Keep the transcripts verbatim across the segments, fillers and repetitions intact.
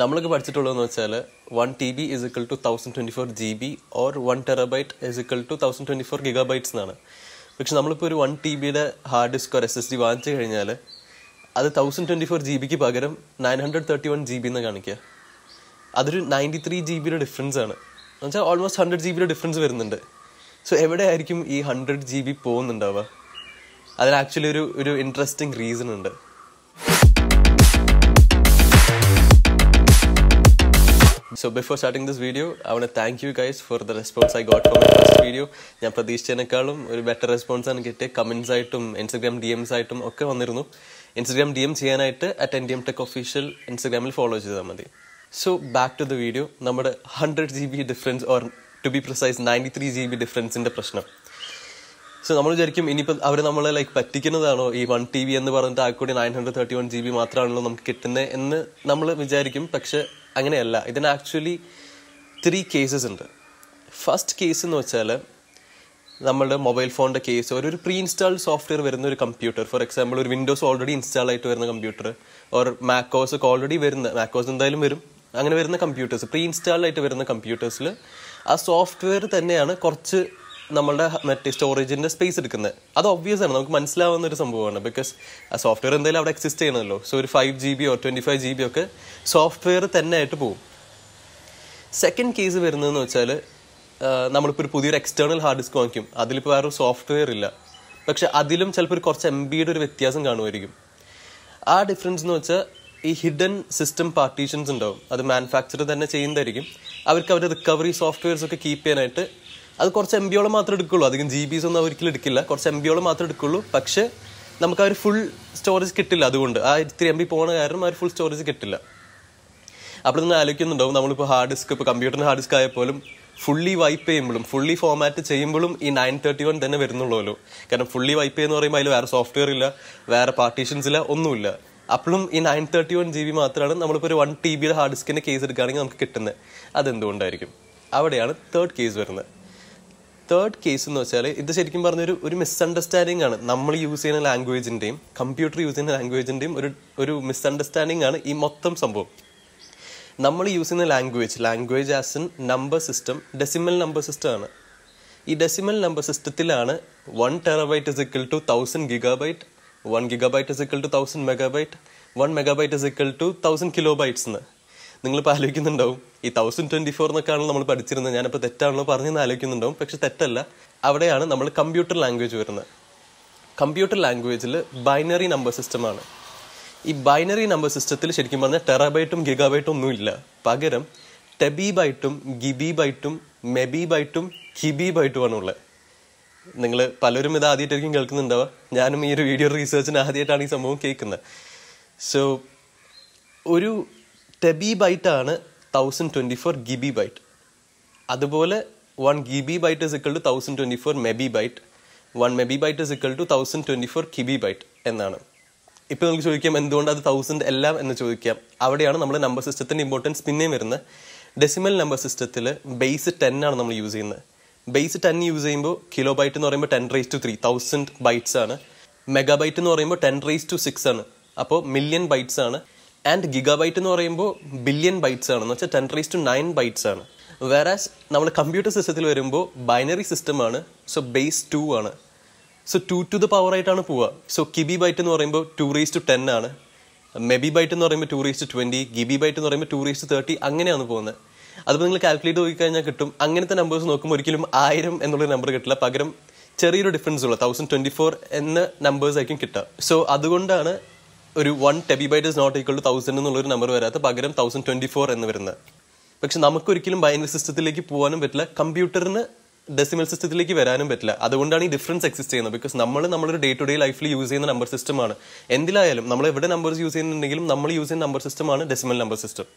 നമ്മൾക്ക് പഠിച്ചിട്ടുള്ളതെന്ന് വെച്ചാൽ one T B is equal to thousand twenty four G B or one terabyte is equal to thousand twenty four gigabytes എന്നാണ്. പക്ഷെ നമ്മളിപ്പോൾ ഒരു വൺ ടി ബിയുടെ ഹാർഡ് ഡിസ്ക് ഒരു എസ് എസ് ഡി വാങ്ങിച്ചു കഴിഞ്ഞാൽ അത് തൗസൻഡ് ട്വൻറ്റി ഫോർ ജി ബിക്ക് പകരം nine hundred thirty one G B എന്ന് കാണിക്കുക. അതൊരു നയൻറ്റി ത്രീ ജി ബിയുടെ ഡിഫറൻസ് ആണ്, എന്ന് വെച്ചാൽ ഓൾമോസ്റ്റ് ഹൺഡ്രഡ് ജി ബിയുടെ ഡിഫറൻസ് വരുന്നുണ്ട്. സോ എവിടെയായിരിക്കും ഈ ഹൺഡ്രഡ് ജി ബി പോകുന്നുണ്ടാവുക? അതിന് ആക്ച്വലി ഒരു ഒരു ഇൻട്രസ്റ്റിംഗ് റീസൺ ഉണ്ട്. So before starting this video, I want to thank you guys for the response I got from my first video. ഞാൻ പ്രതീക്ഷിച്ചതിനേക്കാളും ഒരു ബെറ്റർ റെസ്പോൺസ് ആണ് കിട്ടിയ. കമൻസ് ആയിട്ടും ഇൻസ്റ്റഗ്രാം ഡി എംസ് ആയിട്ടും ഒക്കെ വന്നിരുന്നു. ഇൻസ്റ്റഗ്രാം ഡി എം ചെയ്യാനായിട്ട് at N D M tech official ഇൻസ്റ്റഗ്രാമിൽ ഫോളോ ചെയ്താൽ മതി. So back to the video. നമ്മുടെ hundred G B difference or to be precise ninety three G B ഡിഫറൻസിൻ്റെ പ്രശ്നം. സോ നമ്മൾ വിചാരിക്കും ഇനിയിപ്പോൾ അവർ നമ്മളെ ലൈക്ക് പറ്റിക്കുന്നതാണോ, ഈ വൺ ടി ബി എന്ന് പറഞ്ഞിട്ട് ആക്കൂടി nine hundred thirty one G B മാത്രമാണല്ലോ നമുക്ക് കിട്ടുന്നത് എന്ന് നമ്മൾ വിചാരിക്കും. പക്ഷെ അങ്ങനെയല്ല. ഇതിന് ആക്ച്വലി ത്രീ കേസസ് ഉണ്ട്. ഫസ്റ്റ് കേസ് എന്ന് വെച്ചാൽ നമ്മുടെ മൊബൈൽ ഫോണിൻ്റെ കേസ്, ഒരു ഒരു പ്രീ ഇൻസ്റ്റാൾഡ് സോഫ്റ്റ്വെയർ വരുന്ന ഒരു കമ്പ്യൂട്ടർ. ഫോർ എക്സാമ്പിൾ ഒരു വിൻഡോസ് ഓൾറെഡി ഇൻസ്റ്റാൾ ആയിട്ട് വരുന്ന കമ്പ്യൂട്ടർ, ഓർ മാക്കോസ് ഒക്കെ ഓൾറെഡി വരുന്ന മാക്കോസ് എന്തായാലും വരും, അങ്ങനെ വരുന്ന കമ്പ്യൂട്ടേഴ്സ്, പ്രീ ഇൻസ്റ്റാൾഡ് ആയിട്ട് വരുന്ന കമ്പ്യൂട്ടേഴ്സിൽ ആ സോഫ്റ്റ്വെയർ തന്നെയാണ് കുറച്ച് നമ്മളുടെ മറ്റേ സ്റ്റോറേജിൻ്റെ സ്പേസ് എടുക്കുന്നത്. അത് ഒബ്വിയസ് ആണ്, നമുക്ക് മനസ്സിലാവുന്ന ഒരു സംഭവമാണ്. ബിക്കോസ് ആ സോഫ്റ്റ്വെയർ എന്തായാലും അവിടെ എക്സിസ്റ്റ് ചെയ്യണമല്ലോ. സോ ഒരു five G B or twenty five G B ഒക്കെ സോഫ്റ്റ്വെയർ തന്നെ ആയിട്ട് പോകും. സെക്കൻഡ് കേസ് വരുന്നതെന്ന് വെച്ചാൽ നമ്മളിപ്പോൾ ഒരു പുതിയൊരു എക്സ്റ്റേണൽ ഹാർഡ് ഡിസ്ക് വാങ്ങിക്കും. അതിലിപ്പോൾ വേറൊരു സോഫ്റ്റ്വെയർ ഇല്ല, പക്ഷെ അതിലും ചിലപ്പോൾ ഒരു കുറച്ച് എം ബിയുടെ ഒരു വ്യത്യാസം കാണുമായിരിക്കും. ആ ഡിഫറൻസ് എന്ന് വെച്ചാൽ ഈ ഹിഡൻ സിസ്റ്റം പാർട്ടീഷൻസ് ഉണ്ടാവും. അത് മാനുഫാക്ചർ തന്നെ ചെയ്യുന്നതായിരിക്കും. അവർക്ക് അവരുടെ റിക്കവറി സോഫ്റ്റ്വെയർസ് ഒക്കെ കീപ്പ് ചെയ്യാനായിട്ട് അത് കുറച്ച് എം ബിയോളം മാത്രമേ എടുക്കുകയുള്ളൂ. അധികം ജി ബിസ് ഒന്നും ഒരിക്കലും എടുക്കില്ല, കുറച്ച് എം ബിയോളം മാത്രമേ എടുക്കുകയുള്ളൂ. പക്ഷേ നമുക്ക് ആ ഒരു ഫുൾ സ്റ്റോറേജ് കിട്ടില്ല. അതുകൊണ്ട് ആ ഇത്തിരി എം ബി പോകുന്ന കാരണം ആ ഒരു ഫുൾ സ്റ്റോറേജ് കിട്ടില്ല. അപ്പോൾ നിങ്ങൾ ആലോചിക്കുന്നുണ്ടാവും, നമ്മളിപ്പോൾ ഹാർഡ് ഡിസ്ക്, ഇപ്പോൾ കമ്പ്യൂട്ടറിന് ഹാർഡ് ഡിസ്ക് ആയപ്പോലും ഫുള്ളി വൈപ്പ് ചെയ്യുമ്പോഴും ഫുള്ളി ഫോമാറ്റ് ചെയ്യുമ്പോഴും ഈ നയൻ തേർട്ടി വൺ തന്നെ വരുന്നുള്ളൂ. കാരണം ഫുള്ളി വൈപ്പ് ചെയ്യുന്ന പറയുമ്പോൾ അതിൽ വേറെ സോഫ്റ്റ്വെയർ ഇല്ല, വേറെ പാർട്ടീഷൻസ് ഇല്ല, ഒന്നുമില്ല. അപ്പോഴും ഈ nine thirty one G B മാത്രമാണ് നമ്മളിപ്പോൾ ഒരു വൺ ടി ബിയുടെ ഹാർഡ് ഡിസ്കിൻ്റെ കേസ് എടുക്കുകയാണെങ്കിൽ നമുക്ക് കിട്ടുന്നത്. അതെന്തുകൊണ്ടായിരിക്കും? അവിടെയാണ് തേർഡ് കേസ് വരുന്നത്. തേർഡ് കേസ് എന്ന് വെച്ചാൽ ഇത് ശരിക്കും പറഞ്ഞൊരു ഒരു മിസ്അണ്ടർസ്റ്റാൻഡിംഗ് ആണ്. നമ്മൾ യൂസ് ചെയ്യുന്ന ലാംഗ്വേജിൻ്റെയും കമ്പ്യൂട്ടർ യൂസ് ചെയ്യുന്ന ലാംഗ്വേജിൻ്റെയും ഒരു ഒരു മിസ്അണ്ടർസ്റ്റാൻഡിംഗ് ആണ് ഈ മൊത്തം സംഭവം. നമ്മൾ യൂസ് ചെയ്യുന്ന language language as an number system, decimal number system ആണ്. ഈ ഡെസിമൽ നമ്പർ സിസ്റ്റത്തിലാണ് one terabyte is equal to thousand gigabyte, one gigabyte is equal to thousand megabyte, one megabyte is equal to thousand kilobytes എന്ന് നിങ്ങളിപ്പോൾ ആലോചിക്കുന്നുണ്ടാവും. ഈ thousand twenty four എന്നൊക്കെയാണോ നമ്മൾ പഠിച്ചിരുന്നത്, ഞാനിപ്പോൾ തെറ്റാണല്ലോ പറഞ്ഞെന്ന് ആലോചിക്കുന്നുണ്ടാവും. പക്ഷെ തെറ്റല്ല. അവിടെയാണ് നമ്മൾ കമ്പ്യൂട്ടർ ലാംഗ്വേജ് വരുന്നത്. കമ്പ്യൂട്ടർ ലാംഗ്വേജിൽ ബൈനറി നമ്പർ സിസ്റ്റമാണ്. ഈ ബൈനറി നമ്പർ സിസ്റ്റത്തിൽ ശരിക്കും പറഞ്ഞാൽ ടെറാബൈറ്റും ഗിഗാബൈറ്റും ഒന്നുമില്ല. പകരം ടെബി ബൈറ്റും ഗിബി ബൈറ്റും മെബി ബൈറ്റും ഹിബി ബൈറ്റുമാണ് ഉള്ളത്. നിങ്ങൾ പലരും ഇത് ആദ്യമായിട്ടായിരിക്കും കേൾക്കുന്നുണ്ടാവുക. ഞാനും ഈ ഒരു വീഡിയോ റീസേർച്ചിന് ആദ്യമായിട്ടാണ് ഈ സംഭവം കേൾക്കുന്നത്. സോ ഒരു ടെബി ബൈറ്റാണ് thousand twenty four gibibyte. അതുപോലെ one gibibyte is equal to thousand twenty four mebibyte, one mebibyte is equal to thousand twenty four kibibyte എന്നാണ്. ഇപ്പോൾ നമുക്ക് ചോദിക്കാം എന്തുകൊണ്ട് അത് തൗസൻഡ് എല്ലാം എന്ന് ചോദിക്കാം. അവിടെയാണ് നമ്മുടെ നമ്പർ സിസ്റ്റത്തിൻ്റെ ഇമ്പോർട്ടൻസ് പിന്നെയും വരുന്നത്. ഡെസിമൽ നമ്പർ സിസ്റ്റത്തിൽ ബേസ് ടെൻ ആണ് നമ്മൾ യൂസ് ചെയ്യുന്നത്. ബേസ് ടെൻ യൂസ് ചെയ്യുമ്പോൾ കിലോ ബൈറ്റ് എന്ന് പറയുമ്പോൾ ten raise to three thousand bytes ആണ്. മെഗാ ബൈറ്റ് എന്ന് പറയുമ്പോൾ ടെൻ റേസ് ടു സിക്സ് ആണ്, അപ്പോൾ മില്യൺ ബൈറ്റ്സ് ആണ്. ആൻഡ് ഗിഗാബൈറ്റ് എന്ന് പറയുമ്പോൾ ബില്യൺ ബൈറ്റ്സ് ആണെന്ന് വെച്ചാൽ ten raise to nine bytes ആണ്. വേറാസ് നമ്മൾ കമ്പ്യൂട്ടർ സിസ്റ്റത്തിൽ വരുമ്പോൾ ബൈനറി സിസ്റ്റമാണ്. സോ ബേസ് ടു ആണ്. So two to the power ആയിട്ടാണ് പോവുക. സോ കിബി ബൈറ്റ് എന്ന് പറയുമ്പോൾ ടു റേസ് ടു ടെൻ ആണ്. മെബി ബൈറ്റ് എന്ന് പറയുമ്പോൾ two raise to twenty, gibibyte എന്ന് പറയുമ്പോൾ ടു റേസ് ടു തേർട്ടി, അങ്ങനെയാണ് പോകുന്നത്. അതിപ്പോൾ നിങ്ങൾ കാൽക്കുലേറ്റ് നോക്കിക്കഴിഞ്ഞാൽ കിട്ടും. അങ്ങനത്തെ നമ്പേഴ്സ് നോക്കുമ്പോൾ ഒരിക്കലും ആയിരം എന്നുള്ളൊരു നമ്പർ കിട്ടില്ല. പകരം ചെറിയൊരു ഡിഫറൻസ് ഉള്ള തൗസൻഡ് ട്വൻറ്റി ഫോർ എന്ന നമ്പേഴ്സ് ആയിരിക്കും കിട്ടുക. സോ അതുകൊണ്ടാണ് ഒരു one tebibyte is not equal to thousand എന്നുള്ളൊരു നമ്പർ വരാത്ത പകരം തൗസൻഡ് ട്വൻറ്റി ഫോർ എന്ന് വരുന്നത്. പക്ഷെ നമുക്കൊരിക്കലും ബൈനറി സിസ്റ്റത്തിലേക്ക് പോകാനും പറ്റില്ല, കമ്പ്യൂട്ടറിന് ഡെസിമൽ സിസ്റ്റത്തിലേക്ക് വരാനും പറ്റില്ല. അതുകൊണ്ടാണ് ഈ ഡിഫറൻസ് എക്സിസ്റ്റ് ചെയ്യുന്നത്. ബിക്കോസ് നമ്മൾ നമ്മളൊരു ഡേ ടു ഡേ ലൈഫിൽ യൂസ് ചെയ്യുന്ന നമ്പർ സിസ്റ്റമാണ്. എന്തിലായാലും നമ്മൾ എവിടെ നമ്പേഴ്സ് യൂസ് ചെയ്യുന്നുണ്ടെങ്കിലും നമ്മൾ യൂസ് ചെയ്യുന്ന നമ്പർ സിസ്റ്റമാണ് ഡെസിമൽ നമ്പർ സിസ്റ്റം.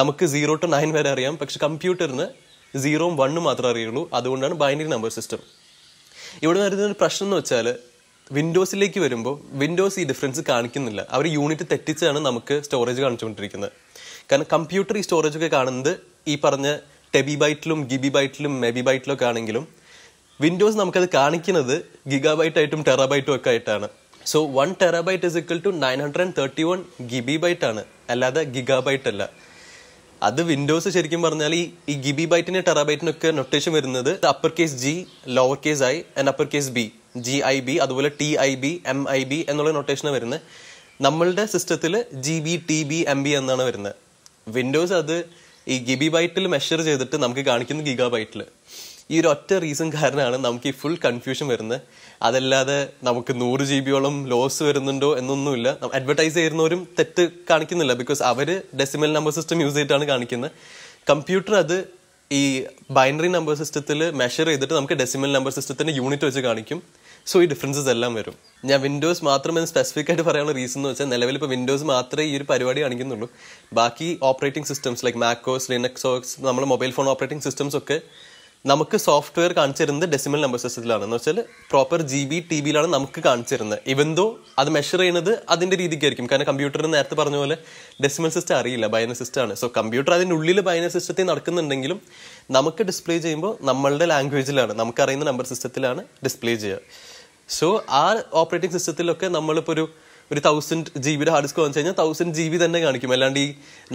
നമുക്ക് സീറോ ടു നയൻ വരെ അറിയാം, പക്ഷെ കമ്പ്യൂട്ടറിന് സീറോയും വണ്ണും മാത്രമേ അറിയുള്ളൂ. അതുകൊണ്ടാണ് ബൈനറി നമ്പർ സിസ്റ്റം. ഇവിടെ വരുന്ന ഒരു പ്രശ്നം എന്ന് വെച്ചാൽ വിൻഡോസിലേക്ക് വരുമ്പോൾ വിൻഡോസ് ഈ ഡിഫറൻസ് കാണിക്കുന്നില്ല. അവർ യൂണിറ്റ് തെറ്റിച്ചാണ് നമുക്ക് സ്റ്റോറേജ് കാണിച്ചുകൊണ്ടിരിക്കുന്നത്. കാരണം കമ്പ്യൂട്ടർ ഈ സ്റ്റോറേജൊക്കെ കാണുന്നത് ഈ പറഞ്ഞ ടെബി ബൈറ്റിലും ഗിബി ബൈറ്റിലും മെബി ബൈറ്റിലൊക്കെ ആണെങ്കിലും വിൻഡോസ് നമുക്കത് കാണിക്കുന്നത് ഗിഗാബൈറ്റായിട്ടും ടെറാബൈറ്റും ഒക്കെ ആയിട്ടാണ്. So one terabyte is equal to nine hundred and thirty one gibibyte ആണ്, അല്ലാതെ ഗിഗാബൈറ്റ് അല്ല. അത് വിൻഡോസ് ശരിക്കും പറഞ്ഞാൽ ഈ ജിബി ബൈറ്റിന് ടെറാബൈറ്റിനൊക്കെ നൊട്ടേഷൻ വരുന്നത് upper case G, lower case I and upper case B, G I B, അതുപോലെ T I B, M I B എന്നുള്ള നൊട്ടേഷനാണ് വരുന്നത്. നമ്മളുടെ സിസ്റ്റത്തിൽ G B, T B, M B എന്നാണ് വരുന്നത്. വിൻഡോസ് അത് ഈ ജിബി ബൈറ്റിൽ മെഷർ ചെയ്തിട്ട് നമുക്ക് കാണിക്കുന്നത് ഗിഗാ ബൈറ്റിൽ. ഈ ഒരു ഒറ്റ റീസൺ കാരണമാണ് നമുക്ക് ഈ ഫുൾ കൺഫ്യൂഷൻ വരുന്നത്. അതല്ലാതെ നമുക്ക് നൂറ് ജി ബിയോളം ലോസ് വരുന്നുണ്ടോ എന്നൊന്നുമില്ല. അഡ്വർടൈസ് ചെയ്യുന്നവരും തെറ്റ് കാണിക്കുന്നില്ല, ബിക്കോസ് അവർ ഡെസിമൽ നമ്പർ സിസ്റ്റം യൂസ് ചെയ്തിട്ടാണ് കാണിക്കുന്നത്. കമ്പ്യൂട്ടർ അത് ഈ ബൈനറി നമ്പർ സിസ്റ്റത്തിൽ മെഷർ ചെയ്തിട്ട് നമുക്ക് ഡെസിമൽ നമ്പർ സിസ്റ്റത്തിൻ്റെ യൂണിറ്റ് വെച്ച് കാണിക്കും. സോ ഈ ഡിഫറൻസസ് എല്ലാം വരും. ഞാൻ വിൻഡോസ് മാത്രമേ സ്പെസിഫിക് ആയിട്ട് പറയാനുള്ള റീസൺ എന്ന് വെച്ചാൽ നിലവിൽ ഇപ്പോൾ വിൻഡോസ് മാത്രമേ ഈ ഒരു പരിപാടി കാണിക്കുന്നുള്ളൂ. ബാക്കി operating systems like macOS, Linux OS, നമ്മുടെ മൊബൈൽ ഫോൺ ഓപ്പറേറ്റിംഗ് സിസ്റ്റംസ് ഒക്കെ നമുക്ക് സോഫ്റ്റ്വെയർ കാണിച്ചു തരുന്നത് ഡെസിമൽ നമ്പർ സിസ്റ്റത്തിലാണ്. എന്ന് വെച്ചാൽ പ്രോപ്പർ ജി ബി, ടി ബിയിലാണ് നമുക്ക് കാണിച്ചു തരുന്നത്. ഇവന്തോ അത് മെഷർ ചെയ്യുന്നത് അതിൻ്റെ രീതിക്കായിരിക്കും. കാരണം കമ്പ്യൂട്ടറിന് നേരത്തെ പറഞ്ഞ പോലെ ഡെസിമൽ സിസ്റ്റം അറിയില്ല, ബൈനറി സിസ്റ്റമാണ്. സോ കമ്പ്യൂട്ടർ അതിൻ്റെ ഉള്ളിൽ ബൈനറി സിസ്റ്റത്തിൽ നടക്കുന്നുണ്ടെങ്കിലും നമുക്ക് ഡിസ്പ്ലേ ചെയ്യുമ്പോൾ നമ്മളുടെ ലാംഗ്വേജിലാണ്, നമുക്കറിയുന്ന നമ്പർ സിസ്റ്റത്തിലാണ് ഡിസ്പ്ലേ ചെയ്യുക. സോ ആ ഓപ്പറേറ്റിംഗ് സിസ്റ്റത്തിലൊക്കെ നമ്മളിപ്പോൾ ഒരു ഒരു തൗസൻഡ് ജി ബിയുടെ ഹാർഡ് ഡിസ്ക് വാങ്ങിച്ചു കഴിഞ്ഞാൽ തൗസൻഡ് ജി ബി തന്നെ കാണിക്കും, അല്ലാണ്ട് ഈ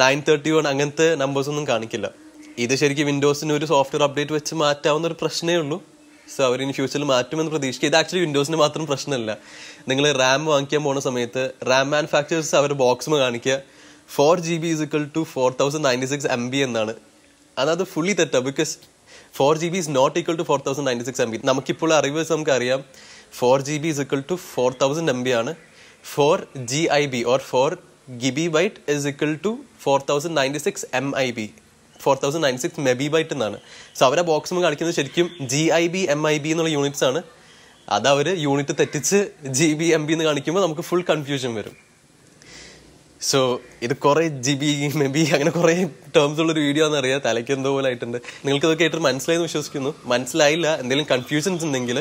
നയൻ തേർട്ടി വൺ അങ്ങനത്തെ നമ്പേഴ്സൊന്നും കാണിക്കില്ല. ഇത് ശരിക്കും വിൻഡോസിന് ഒരു സോഫ്റ്റ്വെയർ അപ്ഡേറ്റ് വെച്ച് മാറ്റാവുന്ന ഒരു പ്രശ്നമേ ഉള്ളൂ. സോ അവർ ഇനി ഫ്യൂച്ചറിൽ മാറ്റുമെന്ന് പ്രതീക്ഷിക്കുക. ഇത് ആക്ച്വലി വിൻഡോസിന് മാത്രം പ്രശ്നമല്ല. നിങ്ങൾ റാം വാങ്ങിക്കാൻ പോകുന്ന സമയത്ത് റാം മാനുഫാക്ചറേഴ്സ് അവർ ബോക്സിന് കാണിക്കുക four G B is equal to four thousand ninety six M B എന്നാണ്. അതത് ഫുള്ളി തെറ്റാണ്, because four G B is not equal to four thousand ninety six M B. നമുക്കിപ്പോൾ അറിവ് വെച്ച് നമുക്കറിയാം four G B is equal to four thousand M B ആണ്. Four G I B or four gibibyte is equal to four thousand ninety six M I B, four thousand ninety six Meby byte എന്നാണ്. So അവരെ ബോക്സിൽ കാണിക്കുന്നത് ശരിക്കും G I B, M I B എന്നുള്ള units ആണ്. അത് അവർ യൂണിറ്റ് തെറ്റിച്ച് ജി ബി, എം ബി എന്ന് കാണിക്കുമ്പോൾ നമുക്ക് ഫുൾ കൺഫ്യൂഷൻ വരും. സോ ഇത് കുറേ ജി ബി, മെബി അങ്ങനെ കുറേ ടേംസ് ഉള്ളൊരു വീഡിയോ ആണെന്നറിയാം. തലയ്ക്ക് എന്തോ പോലെ ആയിട്ടുണ്ട്. നിങ്ങൾക്ക് ഇതൊക്കെ ആയിട്ട് മനസ്സിലായെന്ന് വിശ്വസിക്കുന്നു. മനസ്സിലായില്ല എന്തെങ്കിലും കൺഫ്യൂഷൻസ് ഉണ്ടെങ്കിൽ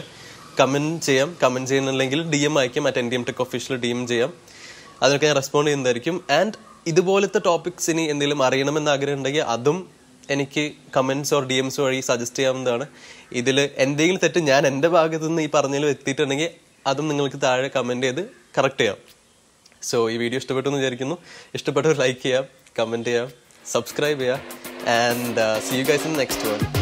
കമൻറ്റ് ചെയ്യാം. കമൻറ്റ് ചെയ്യുന്നില്ലെങ്കിൽ ഡി എം അയക്കാം. At N D M tech official D M ചെയ്യാം. അതിനൊക്കെ ഞാൻ റെസ്പോണ്ട് ചെയ്യുന്നതായിരിക്കും. ആൻഡ് ഇതുപോലത്തെ ടോപ്പിക്സ് ഇനി എന്തെങ്കിലും അറിയണമെന്ന് ആഗ്രഹം ഉണ്ടെങ്കിൽ അതും എനിക്ക് കമൻറ്റ്സ് ഓർ ഡി എംസ് വഴി സജസ്റ്റ് ചെയ്യാവുന്നതാണ്. ഇതിൽ എന്തെങ്കിലും തെറ്റ് ഞാൻ എൻ്റെ ഭാഗത്തു നിന്ന് ഈ പറഞ്ഞതിൽ എത്തിയിട്ടുണ്ടെങ്കിൽ അതും നിങ്ങൾക്ക് താഴെ കമൻറ്റ് ചെയ്ത് കറക്റ്റ് ചെയ്യാം. സോ ഈ വീഡിയോ ഇഷ്ടപ്പെട്ടു എന്ന് വിചാരിക്കുന്നു. ഇഷ്ടപ്പെട്ടവർ ലൈക്ക് ചെയ്യാം, കമൻറ്റ് ചെയ്യാം, സബ്സ്ക്രൈബ് ചെയ്യാം. And see you guys in next one.